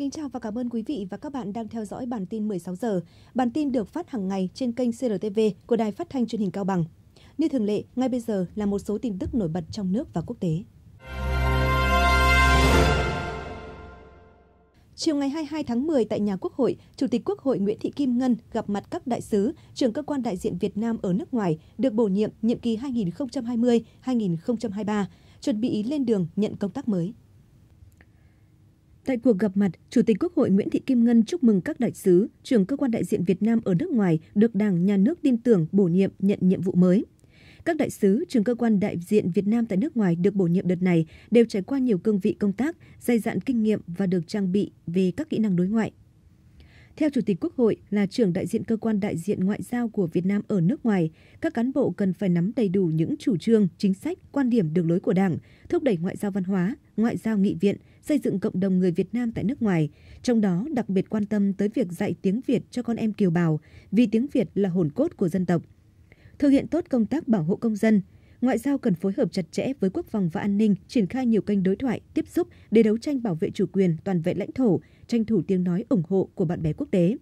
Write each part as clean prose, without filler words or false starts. kính chào và cảm ơn quý vị và các bạn đang theo dõi bản tin 16 giờ. Bản tin được phát hàng ngày trên kênh CRTV của Đài Phát thanh Truyền hình Cao Bằng. Như thường lệ, ngay bây giờ là một số tin tức nổi bật trong nước và quốc tế. Chiều ngày 22 tháng 10 tại nhà Quốc hội, Chủ tịch Quốc hội Nguyễn Thị Kim Ngân gặp mặt các đại sứ, trưởng cơ quan đại diện Việt Nam ở nước ngoài được bổ nhiệm nhiệm kỳ 2020-2023, chuẩn bị lên đường nhận công tác mới. Tại cuộc gặp mặt, Chủ tịch Quốc hội Nguyễn Thị Kim Ngân chúc mừng các đại sứ, trưởng cơ quan đại diện Việt Nam ở nước ngoài được Đảng, Nhà nước tin tưởng bổ nhiệm nhận nhiệm vụ mới. Các đại sứ, trưởng cơ quan đại diện Việt Nam tại nước ngoài được bổ nhiệm đợt này đều trải qua nhiều cương vị công tác, dày dặn kinh nghiệm và được trang bị về các kỹ năng đối ngoại. Theo Chủ tịch Quốc hội là trưởng đại diện cơ quan đại diện ngoại giao của Việt Nam ở nước ngoài, các cán bộ cần phải nắm đầy đủ những chủ trương, chính sách, quan điểm đường lối của Đảng, thúc đẩy ngoại giao văn hóa, ngoại giao nghị viện, xây dựng cộng đồng người Việt Nam tại nước ngoài, trong đó đặc biệt quan tâm tới việc dạy tiếng Việt cho con em kiều bào, vì tiếng Việt là hồn cốt của dân tộc. Thực hiện tốt công tác bảo hộ công dân, ngoại giao cần phối hợp chặt chẽ với quốc phòng và an ninh, triển khai nhiều kênh đối thoại, tiếp xúc để đấu tranh bảo vệ chủ quyền, toàn vẹn lãnh thổ, tranh thủ tiếng nói ủng hộ của bạn bè quốc tế.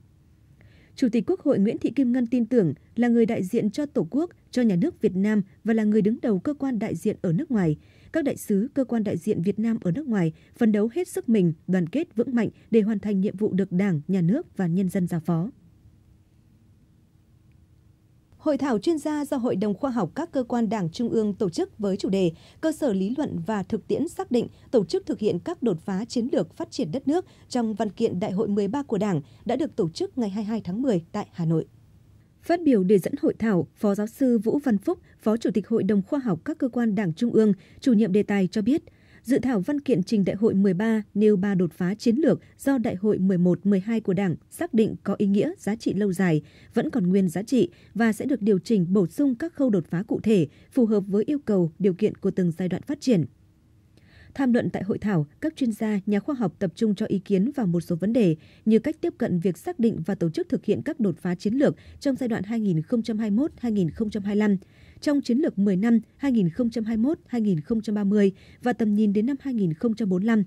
Chủ tịch Quốc hội Nguyễn Thị Kim Ngân tin tưởng là người đại diện cho Tổ quốc, cho Nhà nước Việt Nam và là người đứng đầu cơ quan đại diện ở nước ngoài. Các đại sứ, cơ quan đại diện Việt Nam ở nước ngoài phấn đấu hết sức mình, đoàn kết vững mạnh để hoàn thành nhiệm vụ được Đảng, Nhà nước và nhân dân giao phó. Hội thảo chuyên gia do Hội đồng Khoa học các cơ quan Đảng Trung ương tổ chức với chủ đề Cơ sở lý luận và thực tiễn xác định tổ chức thực hiện các đột phá chiến lược phát triển đất nước trong văn kiện Đại hội 13 của Đảng đã được tổ chức ngày 22 tháng 10 tại Hà Nội. Phát biểu để dẫn hội thảo, Phó Giáo sư Vũ Văn Phúc, Phó Chủ tịch Hội đồng Khoa học các cơ quan Đảng Trung ương, chủ nhiệm đề tài cho biết, dự thảo văn kiện trình Đại hội 13 nêu 3 đột phá chiến lược do Đại hội 11-12 của Đảng xác định có ý nghĩa giá trị lâu dài, vẫn còn nguyên giá trị và sẽ được điều chỉnh bổ sung các khâu đột phá cụ thể phù hợp với yêu cầu, điều kiện của từng giai đoạn phát triển. Tham luận tại hội thảo, các chuyên gia, nhà khoa học tập trung cho ý kiến vào một số vấn đề như cách tiếp cận việc xác định và tổ chức thực hiện các đột phá chiến lược trong giai đoạn 2021-2025, trong chiến lược 10 năm 2021-2030 và tầm nhìn đến năm 2045.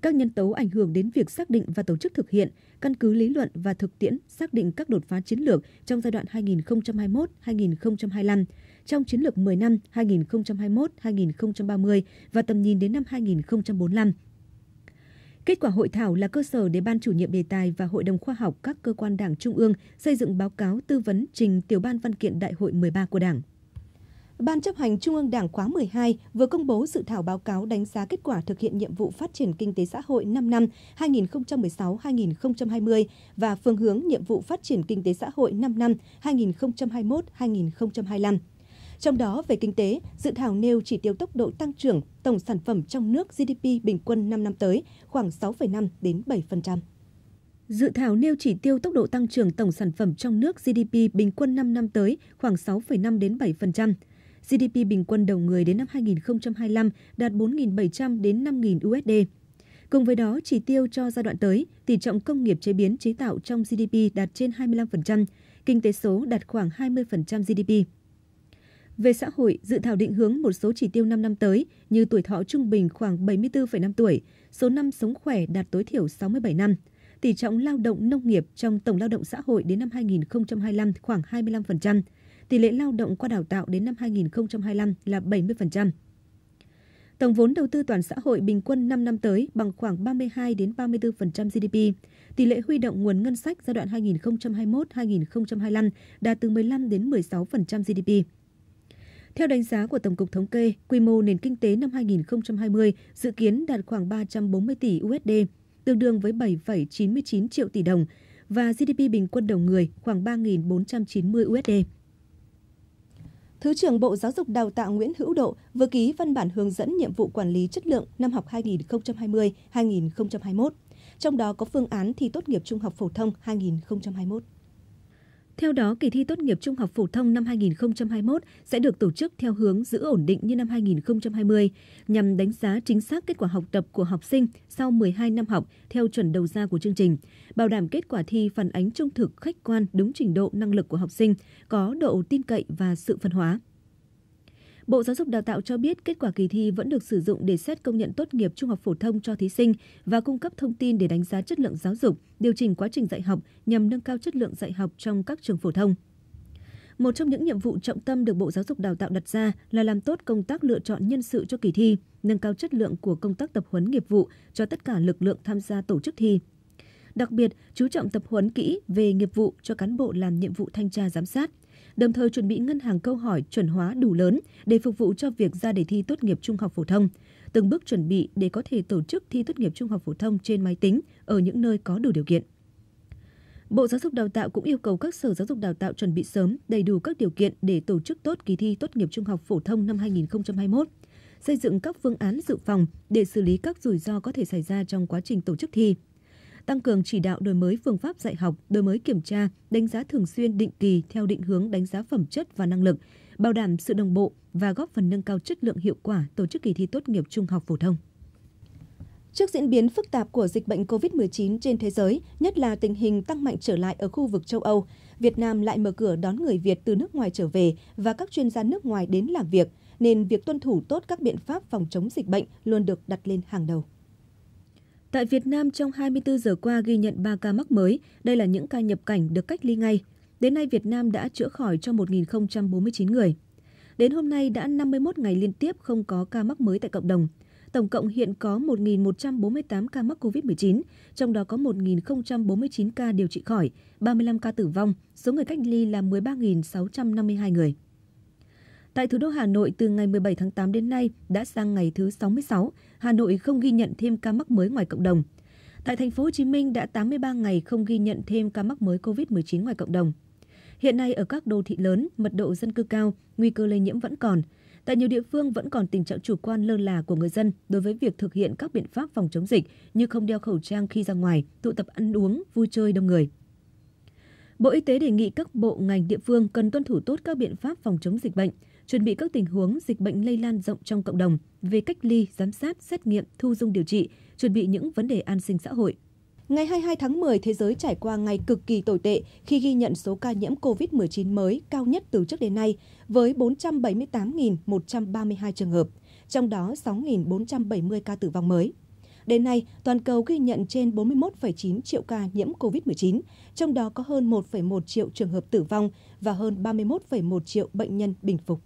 Các nhân tố ảnh hưởng đến việc xác định và tổ chức thực hiện, căn cứ lý luận và thực tiễn xác định các đột phá chiến lược trong giai đoạn 2021-2025, trong chiến lược 10 năm 2021-2030 và tầm nhìn đến năm 2045. Kết quả hội thảo là cơ sở để Ban chủ nhiệm đề tài và Hội đồng Khoa học các cơ quan Đảng Trung ương xây dựng báo cáo tư vấn trình tiểu ban văn kiện Đại hội 13 của Đảng. Ban chấp hành Trung ương Đảng khóa 12 vừa công bố dự thảo báo cáo đánh giá kết quả thực hiện nhiệm vụ phát triển kinh tế xã hội 5 năm 2016-2020 và phương hướng nhiệm vụ phát triển kinh tế xã hội 5 năm 2021-2025. Trong đó, về kinh tế, dự thảo nêu chỉ tiêu tốc độ tăng trưởng tổng sản phẩm trong nước GDP bình quân 5 năm tới khoảng 6,5 đến 7%. Dự thảo nêu chỉ tiêu tốc độ tăng trưởng tổng sản phẩm trong nước GDP bình quân 5 năm tới khoảng 6,5 đến 7%. GDP bình quân đầu người đến năm 2025 đạt 4.700 đến 5.000 USD. Cùng với đó, chỉ tiêu cho giai đoạn tới, tỷ trọng công nghiệp chế biến chế tạo trong GDP đạt trên 25%, kinh tế số đạt khoảng 20% GDP. Về xã hội, dự thảo định hướng một số chỉ tiêu 5 năm tới như tuổi thọ trung bình khoảng 74,5 tuổi, số năm sống khỏe đạt tối thiểu 67 năm, tỷ trọng lao động nông nghiệp trong tổng lao động xã hội đến năm 2025 khoảng 25%, tỷ lệ lao động qua đào tạo đến năm 2025 là 70%. Tổng vốn đầu tư toàn xã hội bình quân 5 năm tới bằng khoảng 32 đến 34% GDP. Tỷ lệ huy động nguồn ngân sách giai đoạn 2021-2025 đạt từ 15 đến 16% GDP. Theo đánh giá của Tổng cục Thống kê, quy mô nền kinh tế năm 2020 dự kiến đạt khoảng 340 tỷ USD, tương đương với 7,99 triệu tỷ đồng, và GDP bình quân đầu người khoảng 3.490 USD. Thứ trưởng Bộ Giáo dục Đào tạo Nguyễn Hữu Độ vừa ký văn bản hướng dẫn nhiệm vụ quản lý chất lượng năm học 2020-2021, trong đó có phương án thi tốt nghiệp trung học phổ thông 2021. Theo đó, kỳ thi tốt nghiệp trung học phổ thông năm 2021 sẽ được tổ chức theo hướng giữ ổn định như năm 2020, nhằm đánh giá chính xác kết quả học tập của học sinh sau 12 năm học theo chuẩn đầu ra của chương trình, bảo đảm kết quả thi phản ánh trung thực, khách quan, đúng trình độ, năng lực của học sinh, có độ tin cậy và sự phân hóa. Bộ Giáo dục Đào tạo cho biết kết quả kỳ thi vẫn được sử dụng để xét công nhận tốt nghiệp trung học phổ thông cho thí sinh và cung cấp thông tin để đánh giá chất lượng giáo dục, điều chỉnh quá trình dạy học nhằm nâng cao chất lượng dạy học trong các trường phổ thông. Một trong những nhiệm vụ trọng tâm được Bộ Giáo dục Đào tạo đặt ra là làm tốt công tác lựa chọn nhân sự cho kỳ thi, nâng cao chất lượng của công tác tập huấn nghiệp vụ cho tất cả lực lượng tham gia tổ chức thi. Đặc biệt, chú trọng tập huấn kỹ về nghiệp vụ cho cán bộ làm nhiệm vụ thanh tra giám sát, đồng thời chuẩn bị ngân hàng câu hỏi chuẩn hóa đủ lớn để phục vụ cho việc ra đề thi tốt nghiệp trung học phổ thông, từng bước chuẩn bị để có thể tổ chức thi tốt nghiệp trung học phổ thông trên máy tính ở những nơi có đủ điều kiện. Bộ Giáo dục Đào tạo cũng yêu cầu các sở giáo dục đào tạo chuẩn bị sớm đầy đủ các điều kiện để tổ chức tốt kỳ thi tốt nghiệp trung học phổ thông năm 2021, xây dựng các phương án dự phòng để xử lý các rủi ro có thể xảy ra trong quá trình tổ chức thi, tăng cường chỉ đạo đổi mới phương pháp dạy học, đổi mới kiểm tra, đánh giá thường xuyên định kỳ theo định hướng đánh giá phẩm chất và năng lực, bảo đảm sự đồng bộ và góp phần nâng cao chất lượng hiệu quả tổ chức kỳ thi tốt nghiệp trung học phổ thông. Trước diễn biến phức tạp của dịch bệnh COVID-19 trên thế giới, nhất là tình hình tăng mạnh trở lại ở khu vực châu Âu, Việt Nam lại mở cửa đón người Việt từ nước ngoài trở về và các chuyên gia nước ngoài đến làm việc, nên việc tuân thủ tốt các biện pháp phòng chống dịch bệnh luôn được đặt lên hàng đầu. Tại Việt Nam, trong 24 giờ qua ghi nhận 3 ca mắc mới, đây là những ca nhập cảnh được cách ly ngay. Đến nay, Việt Nam đã chữa khỏi cho 1.049 người. Đến hôm nay đã 51 ngày liên tiếp không có ca mắc mới tại cộng đồng. Tổng cộng hiện có 1.148 ca mắc COVID-19, trong đó có 1.049 ca điều trị khỏi, 35 ca tử vong, số người cách ly là 13.652 người. Tại thủ đô Hà Nội, từ ngày 17 tháng 8 đến nay đã sang ngày thứ 66, Hà Nội không ghi nhận thêm ca mắc mới ngoài cộng đồng. Tại thành phố Hồ Chí Minh đã 83 ngày không ghi nhận thêm ca mắc mới COVID-19 ngoài cộng đồng. Hiện nay ở các đô thị lớn, mật độ dân cư cao, nguy cơ lây nhiễm vẫn còn. Tại nhiều địa phương vẫn còn tình trạng chủ quan lơ là của người dân đối với việc thực hiện các biện pháp phòng chống dịch như không đeo khẩu trang khi ra ngoài, tụ tập ăn uống, vui chơi đông người. Bộ Y tế đề nghị các bộ ngành địa phương cần tuân thủ tốt các biện pháp phòng chống dịch bệnh, chuẩn bị các tình huống dịch bệnh lây lan rộng trong cộng đồng về cách ly, giám sát, xét nghiệm, thu dung điều trị, chuẩn bị những vấn đề an sinh xã hội. Ngày 22 tháng 10, thế giới trải qua ngày cực kỳ tồi tệ khi ghi nhận số ca nhiễm COVID-19 mới cao nhất từ trước đến nay với 478.132 trường hợp, trong đó 6.470 ca tử vong mới. Đến nay, toàn cầu ghi nhận trên 41,9 triệu ca nhiễm COVID-19, trong đó có hơn 1,1 triệu trường hợp tử vong và hơn 31,1 triệu bệnh nhân bình phục.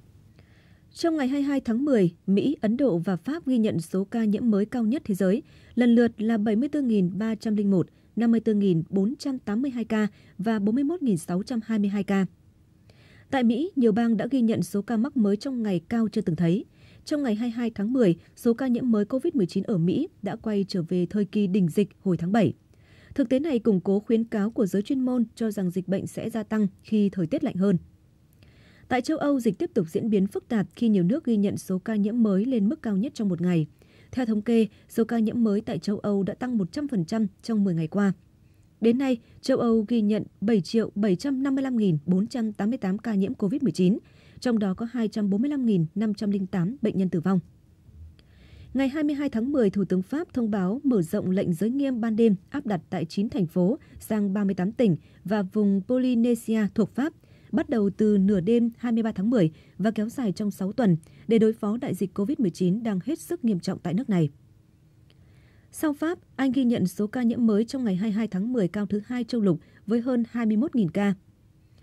Trong ngày 22 tháng 10, Mỹ, Ấn Độ và Pháp ghi nhận số ca nhiễm mới cao nhất thế giới, lần lượt là 74.301, 54.482 ca và 41.622 ca. Tại Mỹ, nhiều bang đã ghi nhận số ca mắc mới trong ngày cao chưa từng thấy. Trong ngày 22 tháng 10, số ca nhiễm mới COVID-19 ở Mỹ đã quay trở về thời kỳ đỉnh dịch hồi tháng 7. Thực tế này củng cố khuyến cáo của giới chuyên môn cho rằng dịch bệnh sẽ gia tăng khi thời tiết lạnh hơn. Tại châu Âu, dịch tiếp tục diễn biến phức tạp khi nhiều nước ghi nhận số ca nhiễm mới lên mức cao nhất trong một ngày. Theo thống kê, số ca nhiễm mới tại châu Âu đã tăng 100% trong 10 ngày qua. Đến nay, châu Âu ghi nhận 7.755.488 ca nhiễm COVID-19, trong đó có 245.508 bệnh nhân tử vong. Ngày 22 tháng 10, Thủ tướng Pháp thông báo mở rộng lệnh giới nghiêm ban đêm áp đặt tại 9 thành phố sang 38 tỉnh và vùng Polynesia thuộc Pháp, bắt đầu từ nửa đêm 23 tháng 10 và kéo dài trong 6 tuần để đối phó đại dịch COVID-19 đang hết sức nghiêm trọng tại nước này. Sau Pháp, Anh ghi nhận số ca nhiễm mới trong ngày 22 tháng 10 cao thứ 2 châu lục với hơn 21.000 ca.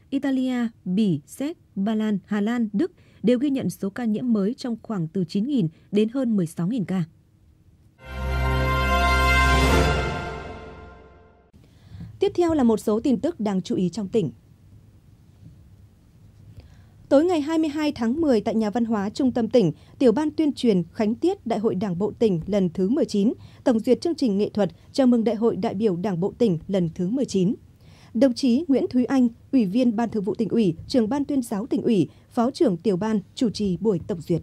Italia, Bỉ, Séc, Ba Lan, Hà Lan, Đức đều ghi nhận số ca nhiễm mới trong khoảng từ 9.000 đến hơn 16.000 ca. Tiếp theo là một số tin tức đáng chú ý trong tỉnh. Tối ngày 22 tháng 10 tại Nhà văn hóa Trung tâm tỉnh, Tiểu ban tuyên truyền khánh tiết Đại hội Đảng bộ tỉnh lần thứ 19, tổng duyệt chương trình nghệ thuật chào mừng Đại hội đại biểu Đảng bộ tỉnh lần thứ 19. Đồng chí Nguyễn Thúy Anh, Ủy viên Ban Thường vụ Tỉnh ủy, Trưởng Ban Tuyên giáo Tỉnh ủy, Phó trưởng Tiểu ban chủ trì buổi tổng duyệt.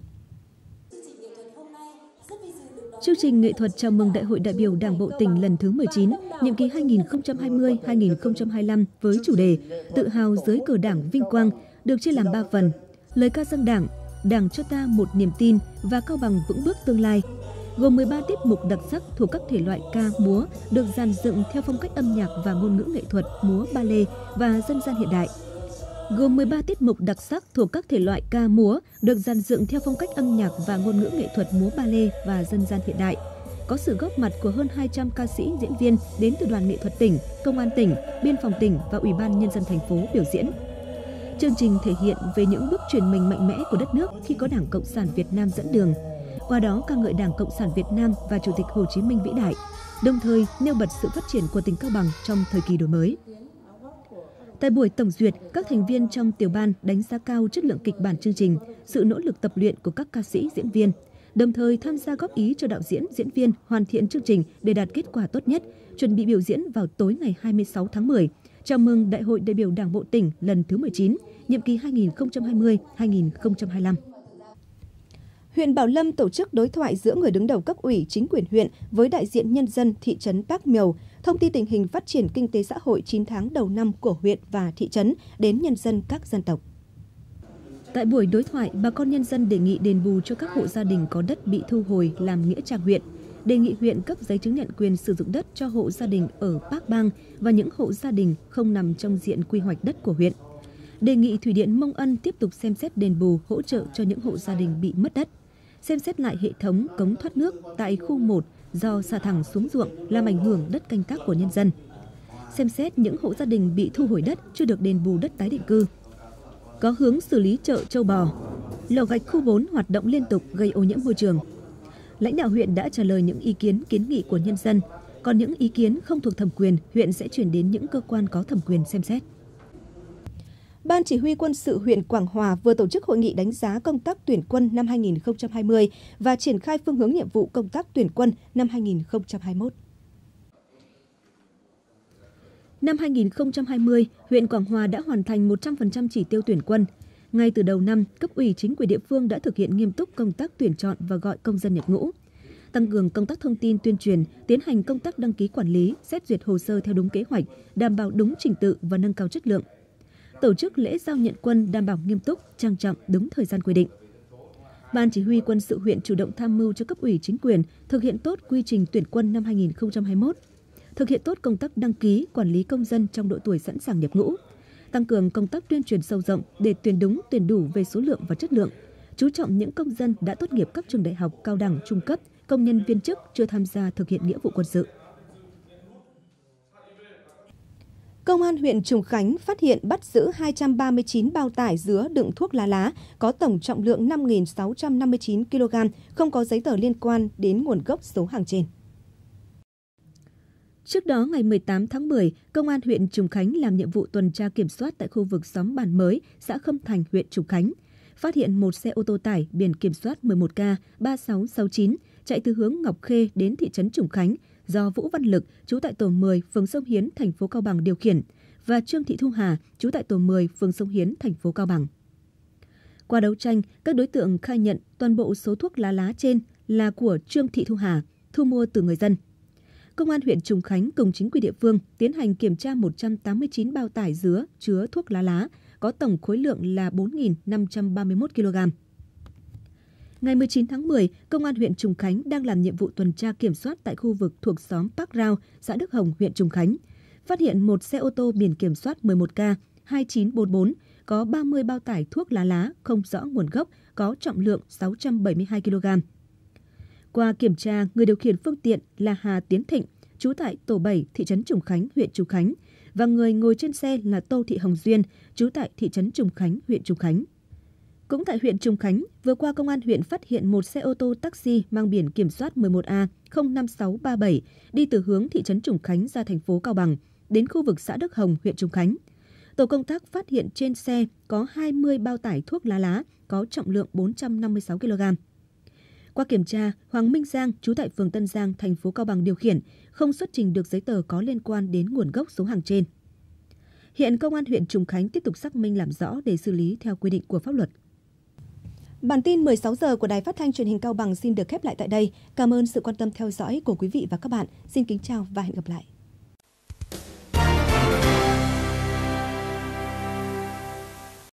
Chương trình nghệ thuật chào mừng Đại hội đại biểu Đảng bộ tỉnh lần thứ 19, nhiệm kỳ 2020-2025 với chủ đề Tự hào dưới cờ Đảng vinh quang được chia làm 3 phần: lời ca dâng Đảng, Đảng cho ta một niềm tin và Cao Bằng vững bước tương lai, gồm 13 tiết mục đặc sắc thuộc các thể loại ca, múa được dàn dựng theo phong cách âm nhạc và ngôn ngữ nghệ thuật múa, ballet và dân gian hiện đại. gồm 13 tiết mục đặc sắc thuộc các thể loại ca múa được dàn dựng theo phong cách âm nhạc và ngôn ngữ nghệ thuật múa ballet và dân gian hiện đại. Có sự góp mặt của hơn 200 ca sĩ, diễn viên đến từ Đoàn Nghệ thuật tỉnh, Công an tỉnh, Biên phòng tỉnh và Ủy ban Nhân dân thành phố biểu diễn. Chương trình thể hiện về những bước chuyển mình mạnh mẽ của đất nước khi có Đảng Cộng sản Việt Nam dẫn đường. Qua đó ca ngợi Đảng Cộng sản Việt Nam và Chủ tịch Hồ Chí Minh vĩ đại, đồng thời nêu bật sự phát triển của tỉnh Cao Bằng trong thời kỳ đổi mới. Tại buổi tổng duyệt, các thành viên trong tiểu ban đánh giá cao chất lượng kịch bản chương trình, sự nỗ lực tập luyện của các ca sĩ, diễn viên, đồng thời tham gia góp ý cho đạo diễn, diễn viên hoàn thiện chương trình để đạt kết quả tốt nhất, chuẩn bị biểu diễn vào tối ngày 26 tháng 10, chào mừng Đại hội đại biểu Đảng bộ tỉnh lần thứ 19, nhiệm kỳ 2020-2025. Huyện Bảo Lâm tổ chức đối thoại giữa người đứng đầu cấp ủy, chính quyền huyện với đại diện nhân dân thị trấn Bác Miều, thông tin tình hình phát triển kinh tế xã hội 9 tháng đầu năm của huyện và thị trấn đến nhân dân các dân tộc. Tại buổi đối thoại, bà con nhân dân đề nghị đền bù cho các hộ gia đình có đất bị thu hồi làm nghĩa trang huyện, đề nghị huyện cấp giấy chứng nhận quyền sử dụng đất cho hộ gia đình ở Bác Bang và những hộ gia đình không nằm trong diện quy hoạch đất của huyện. Đề nghị Thủy điện Mông Ân tiếp tục xem xét đền bù hỗ trợ cho những hộ gia đình bị mất đất, xem xét lại hệ thống cống thoát nước tại khu 1 do xả thẳng xuống ruộng làm ảnh hưởng đất canh tác của nhân dân, xem xét những hộ gia đình bị thu hồi đất chưa được đền bù đất tái định cư, có hướng xử lý chợ Châu Bò, lò gạch khu 4 hoạt động liên tục gây ô nhiễm môi trường. Lãnh đạo huyện đã trả lời những ý kiến kiến nghị của nhân dân, còn những ý kiến không thuộc thẩm quyền, huyện sẽ chuyển đến những cơ quan có thẩm quyền xem xét. Ban Chỉ huy Quân sự huyện Quảng Hòa vừa tổ chức hội nghị đánh giá công tác tuyển quân năm 2020 và triển khai phương hướng nhiệm vụ công tác tuyển quân năm 2021. Năm 2020, huyện Quảng Hòa đã hoàn thành 100% chỉ tiêu tuyển quân. Ngay từ đầu năm, cấp ủy chính quyền địa phương đã thực hiện nghiêm túc công tác tuyển chọn và gọi công dân nhập ngũ, tăng cường công tác thông tin tuyên truyền, tiến hành công tác đăng ký quản lý, xét duyệt hồ sơ theo đúng kế hoạch, đảm bảo đúng trình tự và nâng cao chất lượng. Tổ chức lễ giao nhận quân đảm bảo nghiêm túc, trang trọng, đúng thời gian quy định. Ban Chỉ huy Quân sự huyện chủ động tham mưu cho cấp ủy chính quyền thực hiện tốt quy trình tuyển quân năm 2021, thực hiện tốt công tác đăng ký, quản lý công dân trong độ tuổi sẵn sàng nhập ngũ, tăng cường công tác tuyên truyền sâu rộng để tuyển đúng, tuyển đủ về số lượng và chất lượng, chú trọng những công dân đã tốt nghiệp các trường đại học, cao đẳng, trung cấp, công nhân viên chức chưa tham gia thực hiện nghĩa vụ quân sự. Công an huyện Trùng Khánh phát hiện bắt giữ 239 bao tải dứa đựng thuốc lá có tổng trọng lượng 5.659 kg, không có giấy tờ liên quan đến nguồn gốc số hàng trên. Trước đó, ngày 18 tháng 10, Công an huyện Trùng Khánh làm nhiệm vụ tuần tra kiểm soát tại khu vực xóm Bản Mới, xã Khâm Thành, huyện Trùng Khánh. Phát hiện một xe ô tô tải biển kiểm soát 11K3669 chạy từ hướng Ngọc Khê đến thị trấn Trùng Khánh do Vũ Văn Lực, trú tại tổ 10, phường Sông Hiến, thành phố Cao Bằng điều khiển và Trương Thị Thu Hà, trú tại tổ 10, phường Sông Hiến, thành phố Cao Bằng. Qua đấu tranh, các đối tượng khai nhận toàn bộ số thuốc lá trên là của Trương Thị Thu Hà, thu mua từ người dân. Công an huyện Trùng Khánh cùng chính quyền địa phương tiến hành kiểm tra 189 bao tải dứa chứa thuốc lá có tổng khối lượng là 4.531 kg. Ngày 19 tháng 10, Công an huyện Trùng Khánh đang làm nhiệm vụ tuần tra kiểm soát tại khu vực thuộc xóm Park Rao, xã Đức Hồng, huyện Trùng Khánh. Phát hiện một xe ô tô biển kiểm soát 11K2944 có 30 bao tải thuốc lá không rõ nguồn gốc có trọng lượng 672 kg. Qua kiểm tra, người điều khiển phương tiện là Hà Tiến Thịnh, trú tại tổ 7, thị trấn Trùng Khánh, huyện Trùng Khánh, và người ngồi trên xe là Tô Thị Hồng Duyên, trú tại thị trấn Trùng Khánh, huyện Trùng Khánh. Cũng tại huyện Trùng Khánh, vừa qua Công an huyện phát hiện một xe ô tô taxi mang biển kiểm soát 11A05637 đi từ hướng thị trấn Trùng Khánh ra thành phố Cao Bằng, đến khu vực xã Đức Hồng, huyện Trùng Khánh. Tổ công tác phát hiện trên xe có 20 bao tải thuốc lá có trọng lượng 456 kg. Qua kiểm tra, Hoàng Minh Giang, trú tại phường Tân Giang, thành phố Cao Bằng điều khiển, không xuất trình được giấy tờ có liên quan đến nguồn gốc số hàng trên. Hiện Công an huyện Trùng Khánh tiếp tục xác minh làm rõ để xử lý theo quy định của pháp luật. Bản tin 16 giờ của Đài Phát thanh Truyền hình Cao Bằng xin được khép lại tại đây. Cảm ơn sự quan tâm theo dõi của quý vị và các bạn. Xin kính chào và hẹn gặp lại.